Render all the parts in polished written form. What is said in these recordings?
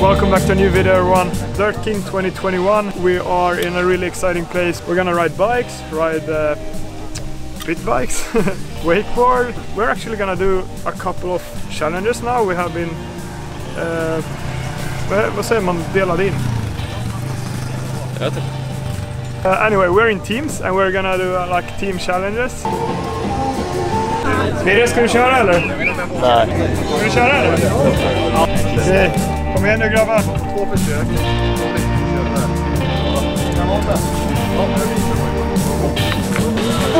Welcome back to a new video, everyone. Dirt King 2021. We are in a really exciting place. We're gonna ride bikes, pit bikes, wakeboard. We're actually gonna do a couple of challenges now. We have been, vad säger man, delad in? Anyway, we're in teams and we're gonna do like team challenges. Birre, ska du köra eller? Nej. Ska du köra eller? Okej, kom igen nu grabbar. Två försök.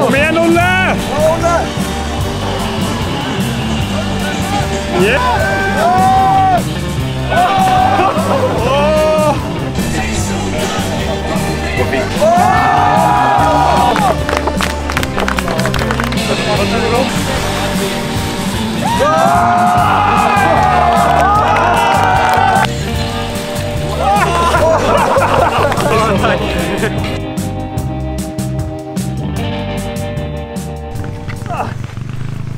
Kom igen Olle! Yeah! Åh!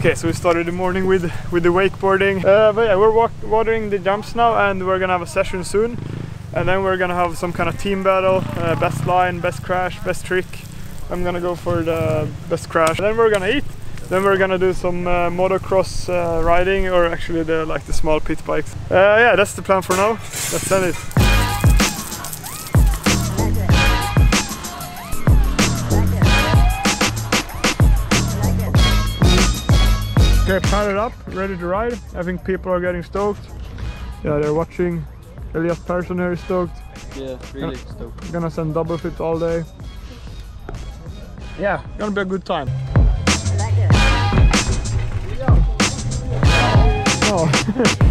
Okay, so we started the morning with the wakeboarding, but yeah, we're watering the jumps now and we're gonna have a session soon, and then we're gonna have some kind of team battle, best line, best crash, best trick. I'm gonna go for the best crash, and then we're gonna eat. Then we're gonna do some motocross riding, or actually the small pit bikes. Yeah, that's the plan for now. Let's send it. Okay, padded up, ready to ride. I think people are getting stoked. Yeah, they're watching. Elias Persson here is stoked. Yeah, really stoked. Gonna send double flips all day. Yeah, gonna be a good time. Oh.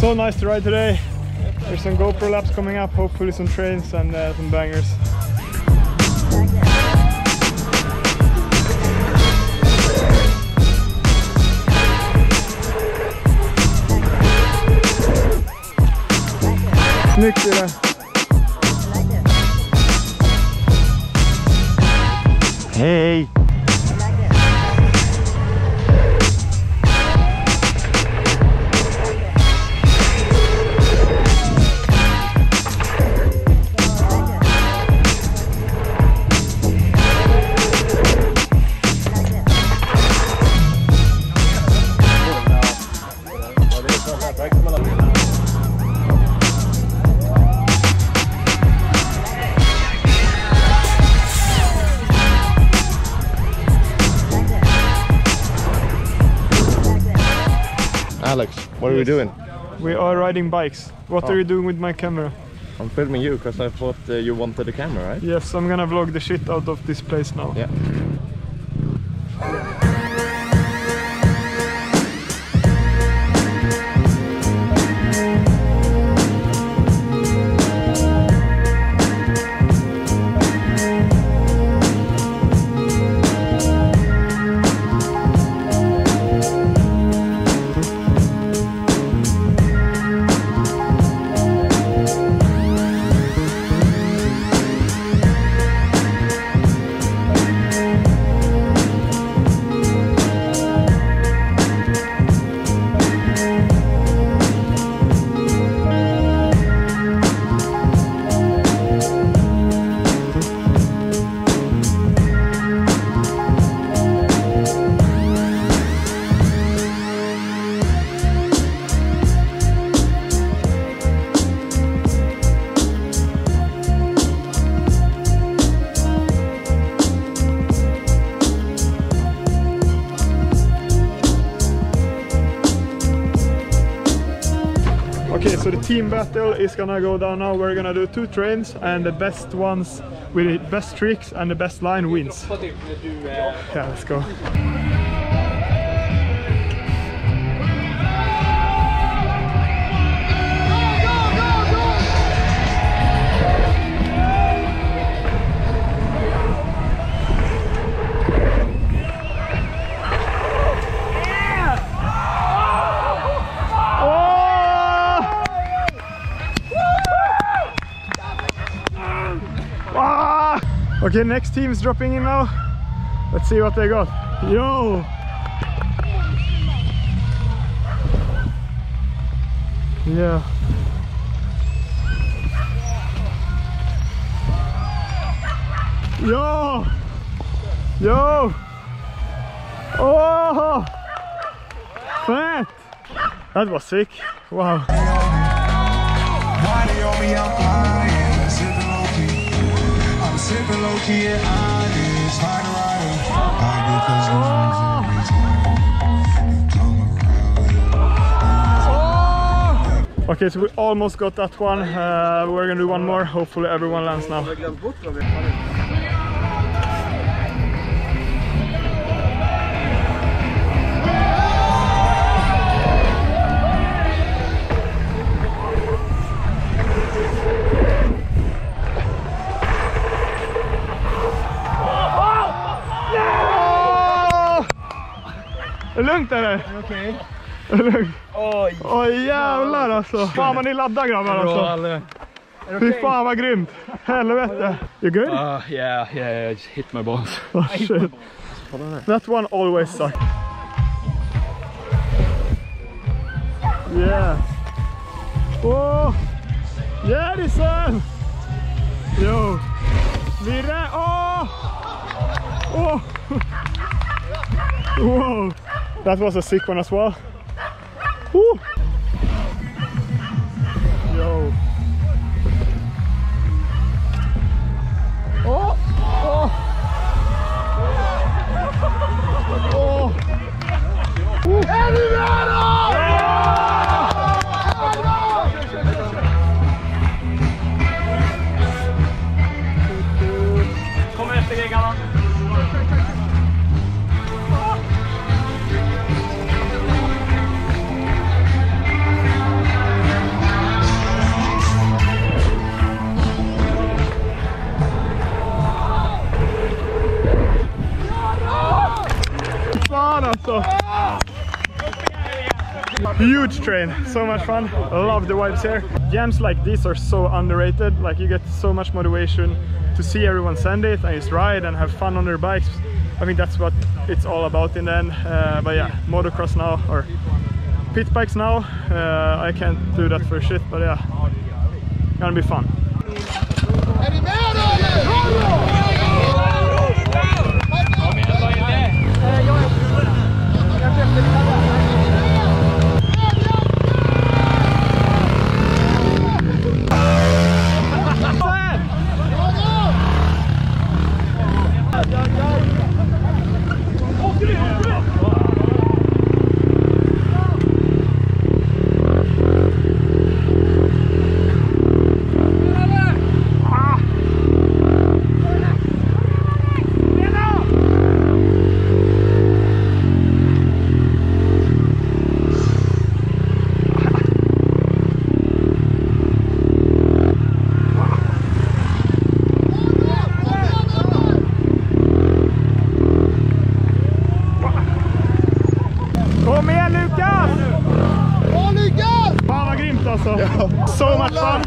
So nice to ride today. There's some GoPro laps coming up, hopefully some trains and some bangers. Snyggt är det. Hej! Alex, what are we doing? We are riding bikes. What are you doing with my camera? I'm filming you because I thought you wanted a camera, right? Yes, I'm gonna vlog the shit out of this place now. Yeah. team battle is gonna go down now. We're gonna do two trains, and the best ones with the best tricks and the best line wins. Yeah, let's go. Okay, next team's dropping in now. Let's see what they got. Yo! Yeah. Yo! Yo! Oh! Fat! That was sick. Wow. Sipping low key and honest, hard to ride. Hard because no one's always home. Come around. Okay, so we almost got that one. We're gonna do one more. Hopefully, everyone lands now. Lugnt är det? Okej. Okay. Oj. Oj jävlar alltså. Fan vad ni laddar grabbar alltså. Är det okej? Fy fan vad grymt. Helvete. You good? Yeah, I just hit my balls. Oh shit. That one always sucks. Yeah. Oh. Yeah, this one. Yo. Virre. Oh. Oh. Whoa. That was a sick one as well. Woo. Yo. Oh. Oh. Oh. Woo. Kom efter geggarna. So, huge train, so much fun. Love the vibes here. Jams like these are so underrated. Like, you get so much motivation to see everyone send it and just ride and have fun on their bikes. I think that's what it's all about in the end. But yeah, motocross now, or pit bikes now, I can't do that for shit, but yeah, gonna be fun. So much fun!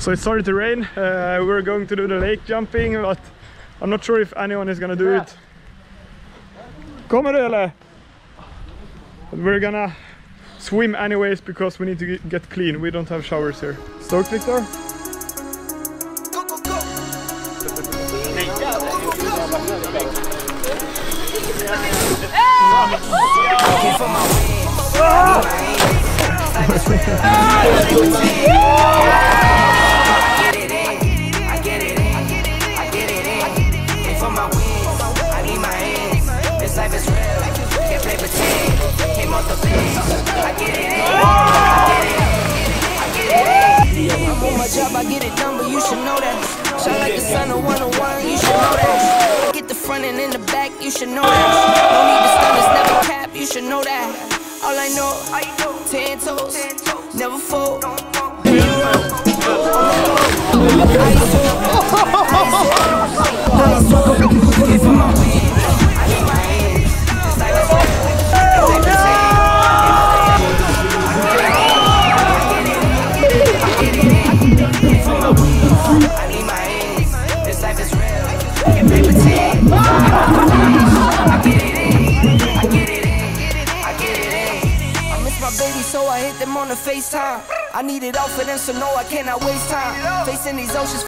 So it started to rain. We were going to do the lake jumping, but I'm not sure if anyone is gonna do it. Kommer du eller? We're gonna swim anyways because we need to get clean. We don't have showers here. Stoked, Victor? I'm on my job, I get it done, but you should know that. Shine like the sun of 101, you should know that. Get the front and in the back, you should know that. Don't need the stun, it's never cap, you should know that. All I know, 10 toes, never fold. So I hit them on the FaceTime. I need it all for them, so no, I cannot waste time. Facing these oceans,